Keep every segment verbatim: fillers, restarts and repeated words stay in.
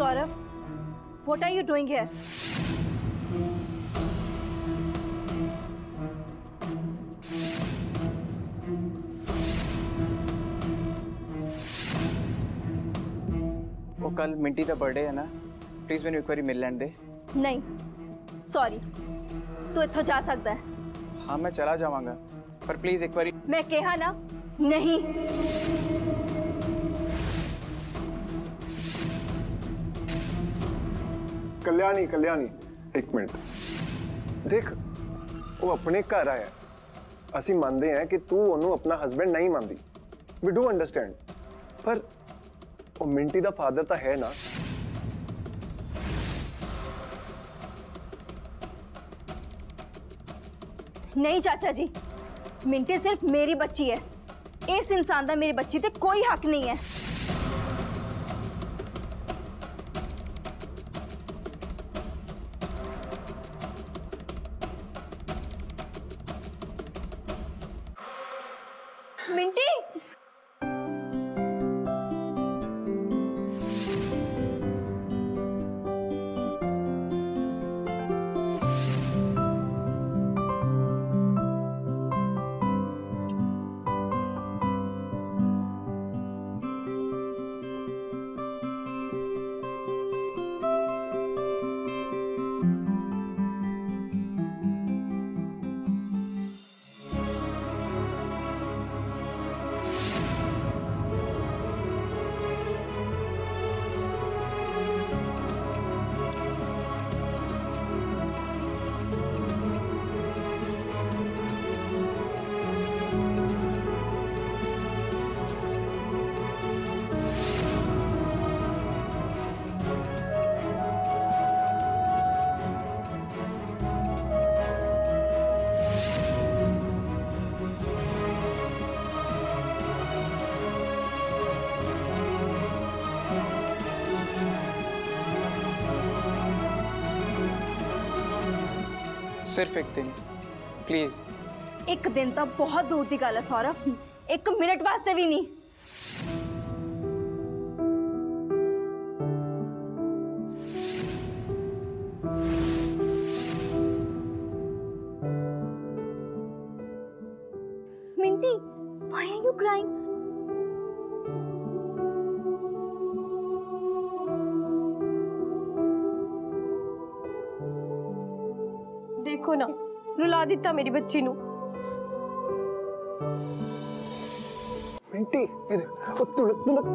Saurabh, what are you doing here? वो कल Minty का बर्थडे है ना, प्लीज मैंने एक बार मिल लैंड दे। नहीं, सॉरी, तू इत्थों जा सकता है। हाँ मैं चला जावांगा, पर प्लीज एक बार। मैं कहा ना नहीं। कल्याणी कल्याणी एक मिनट देख, वो अपने घर आया, असी मानते हैं कि तू ओनू अपना हस्बैंड नहीं मानती, वी डू अंडरस्टैंड, पर वो मिंटी का फादर तो है ना। नहीं चाचा जी, मिंटी सिर्फ मेरी बच्ची है, इस इंसान का मेरी बच्ची ते कोई हक नहीं है। मिंटी, सिर्फ एक दिन प्लीज। एक दिन तो बहुत दूर की गल है सौरभ, एक मिनट वास्ते भी नहीं। Minty, why are you crying? देखो ना, रुला दिता मेरी बच्ची नू। मिंटी, ओ तुलक तुलक।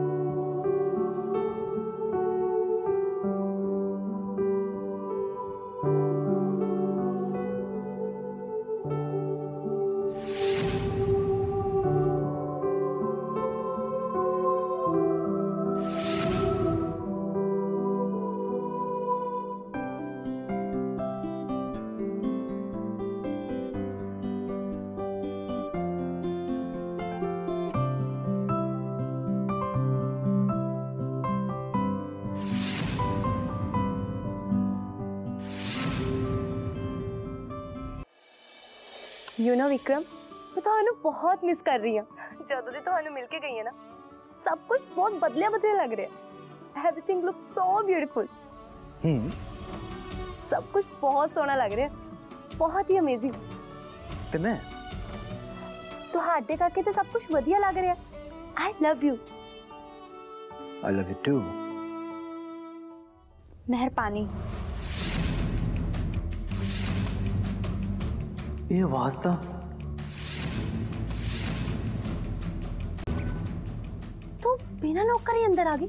यू नो विक्रम, मैं तो हनु बहुत मिस कर रही हूँ। जदों दी तो हनु मिल के गई है ना, सब कुछ बहुत बदलिया बदलिया लग रहा है। Everything look so beautiful. Hmm, सब कुछ बहुत सोना लग रहा है, बहुत ही अमेजिंग। ते मैं तो हार्टे करके तो सब कुछ बढ़िया लग रहा है। I love you. I love you too. मेहर पानी, ये वास्ता तू बिना नॉक करे अंदर आ गई,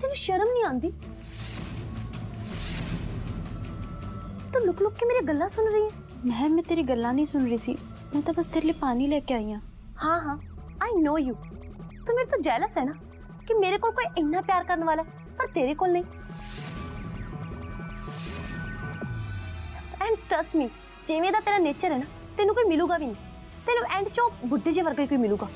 तेरे शर्म नहीं आती? तू लुक लुक के मेरी गल्ला सुन रही है। महर, मैं तेरी गल्ला नहीं सुन रही सी, मैं तो बस तेरे लिए पानी लेके आई हूँ। हाँ हाँ, आई नो यू। तू मेरे तो जेलस है ना कि मेरे को कोई इतना प्यार करने वाला है पर तेरे को नहीं। एंड ट्रस्ट मी, जिमें का तेरा नेचर है ना, तेन कोई मिलूगा भी नहीं। तेन एंड चो बुढ़े जे वर्गे कोई मिलूगा।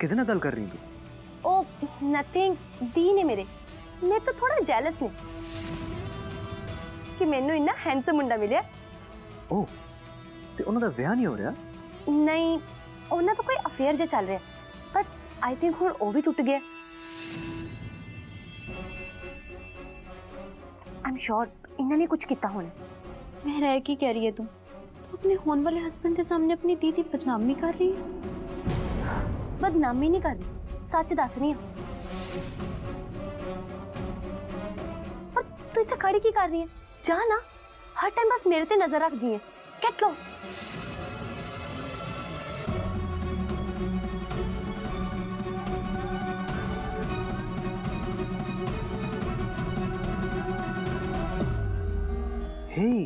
किदे ना गल कर रही तू? ओ नथिंग, दी ने मेरे मैं तो थोड़ा जेलस ने कि मैनू इन्ना हैंडसम मुंडा मिले। ओ ते उन्हां दा विआह नहीं हो रहा? नहीं, उन्हां तो कोई अफेयर जो चल रहा है, बट आई थिंक और वो भी टूट गया। आई एम श्योर इन्होंने कुछ किया होना। मैं रह की कह रही है तुम तो अपने होने वाले हस्बैंड के सामने अपनी दीदी बदनामी कर रही है। बदनामी नहीं कर रही, सच दस रही हूँ। पर तू इतना खड़ी की कर रही है? जा ना, हर टाइम बस मेरे ते नजर रख दी है। Get low. Hey,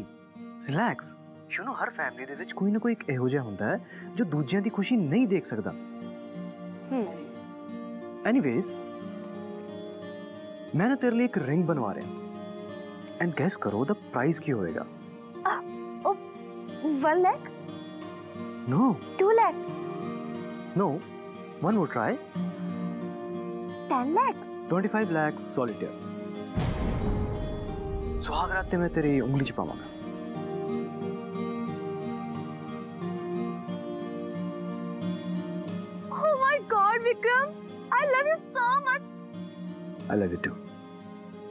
relax. You know, हर फैमिली दे विच कोई ना कोई एक एहो जिहा हुंदा है जो दूजियां दी खुशी नहीं देख सकता। एनीवेज मैं ना तेरे लिए एक रिंग बनवा रहा हूं एंड गेस करो द प्राइस क्या होएगा? Oh, one lakh? No. Two lakh? No, one more try. Ten lakh? Twenty five lakh solitaire. सुहाग रात में तेरी उंगली छिपाऊंगा। Oh my god Vikram, I love you so much. I love you too.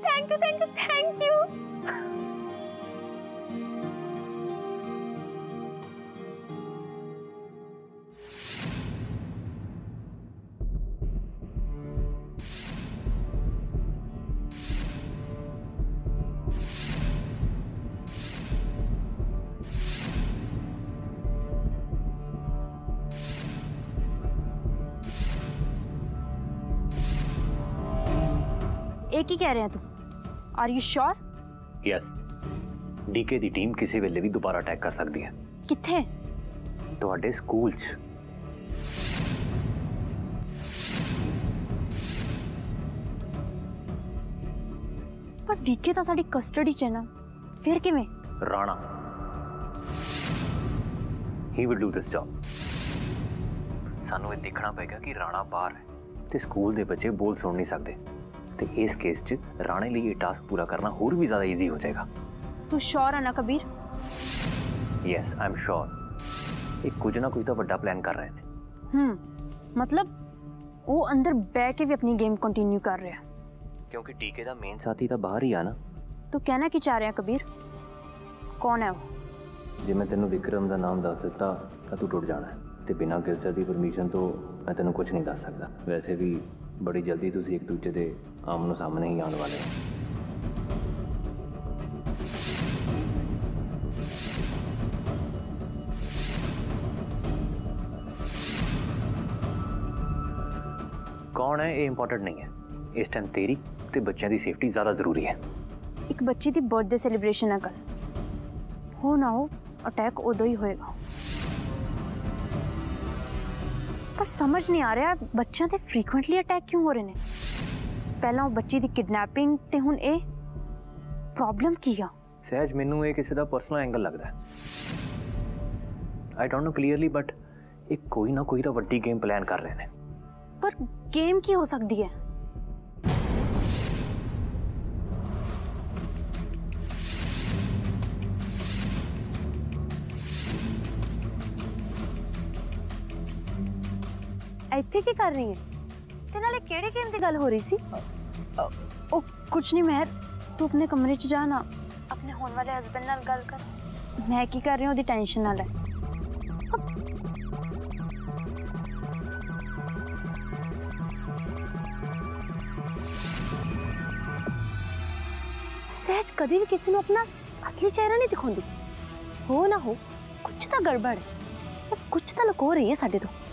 Thank you, thank you, thank you. एक ही कह रहे हैं तुम? Are you sure? Yes. DK दी टीम किसी वेले भी दोबारा अटैक कर सकती है। किथे? तुहाडे स्कूल च। पर डीके तो साडी कस्टडी च है ना, फिर किवें? राणा ही विल डू दिस जॉब। सानू ये देखना पेगा कि राणा बाहर है ते स्कूल दे बच्चे बोल सुन नहीं सकते। इस केस च राणे लिए टास्क पूरा करना और भी ज्यादा इजी हो जाएगा। तू श्योर है ना Kabir? Yes I am sure. एक कुछ ना कुछ तो बड़ा प्लान कर रहे हैं। हम्म, मतलब वो अंदर बैठ के भी अपनी गेम कंटिन्यू कर रहे हैं। क्योंकि टीके का मेन साथी तो बाहर ही आना। तो कहना की चाह रहे हैं कबीर? कौन है वो? जे मैं तेन विक्रम का नाम दस दिता तो तू टुट जाना है ते बिना गिलसर की परमिशन तो मैं तेन कुछ नहीं दस सकता। वैसे भी बड़ी जल्दी तुसी एक दूजे के आमनो सामने ही आने वाले हो। कौन है ये इंपॉर्टेंट नहीं है, इस टाइम तेरी ते बच्चों की सेफ्टी ज्यादा जरूरी है। एक बच्चे की बर्थडे सेलिब्रेशन है कल, हो ना हो अटैक उदो ही होएगा। पर समझ नहीं आ रहा बच्चों ते फ्रीकुएंटली अटैक क्यों हो रहे हैं? पहला वो बच्ची की किडनैपिंग ते हुन ए प्रॉब्लम किया। सहज मैनू ये किसी का पर्सनल एंगल लगता है। I don't know clearly but एक कोई ना कोई तो बड़ी गेम प्लान कर रहे हैं। पर गेम की हो सकती है? ਇੱਥੇ ਕੀ ਕਰ ਰਹੀ ਹੈ ਤੇ ਨਾਲੇ ਕਿਹੜੇ ਗੇਮ ਦੀ ਗੱਲ ਹੋ ਰਹੀ ਸੀ? ਉਹ ਕੁਝ ਨਹੀਂ ਮਹਿਰ, ਤੂੰ ਆਪਣੇ ਕਮਰੇ 'ਚ ਜਾ ਨਾ ਆਪਣੇ ਹੋਣ ਵਾਲੇ ਹਸਬੰਡ ਨਾਲ ਗੱਲ ਕਰ। ਮੈਂ ਕੀ ਕਰ ਰਹੀ ਹਾਂ ਉਹਦੀ ਟੈਨਸ਼ਨ ਨਾਲ ਹੈ। ਸਹਿਜ ਕਦੇ ਵੀ ਕਿਸੇ ਨੂੰ ਆਪਣਾ ਅਸਲੀ ਚਿਹਰਾ ਨਹੀਂ ਦਿਖਾਉਂਦੀ। ਹੋ ਨਾ ਹੋ ਕੁਝ ਤਾਂ ਗੜਬੜ ਹੈ, ਕੁਝ ਤਾਂ ਲੁਕੋ ਰਹੀ ਹੈ ਸਾਡੇ ਤੋਂ।